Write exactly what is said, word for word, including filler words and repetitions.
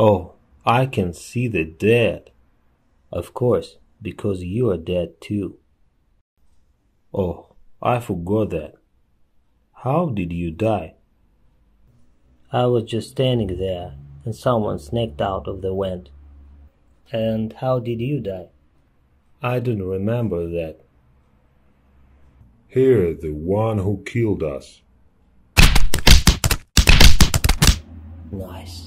Oh, I can see the dead. Of course, because you are dead too. Oh, I forgot that. How did you die? I was just standing there, and someone snagged out of the wind. And how did you die? I don't remember that. Here, the one who killed us. Nice.